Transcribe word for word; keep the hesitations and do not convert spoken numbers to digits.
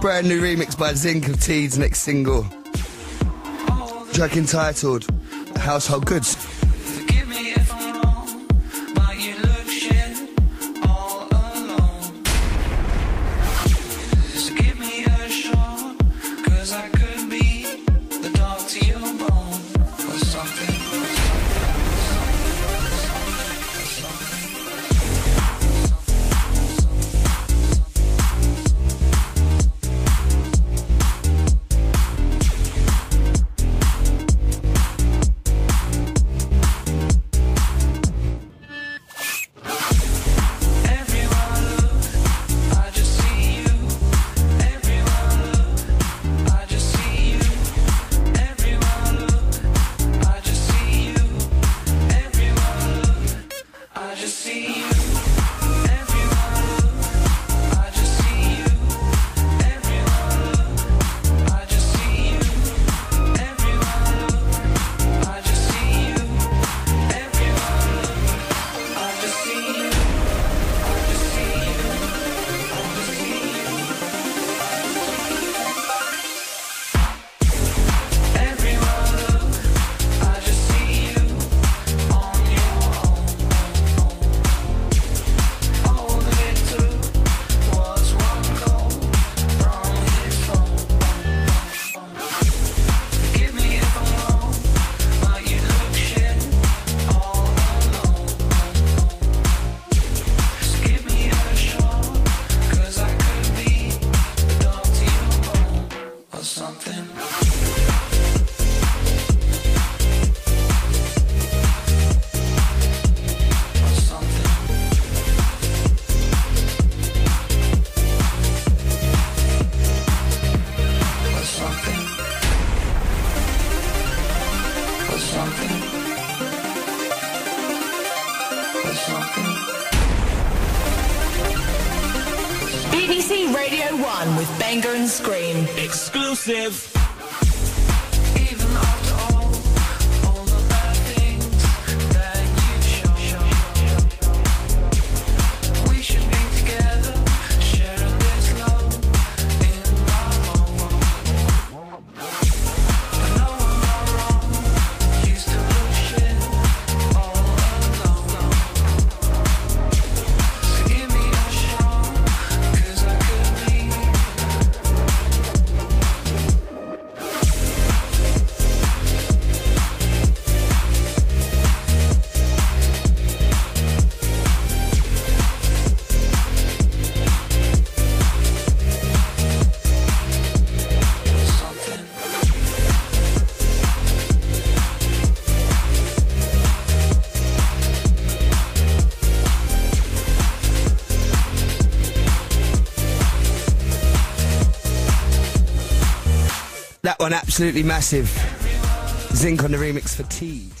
brand new remix by Zinc of Teed's next single, track entitled Household Goods. B B C Radio one with Banger and Scream. Exclusive. That one absolutely massive. Zinc on the remix for Teed.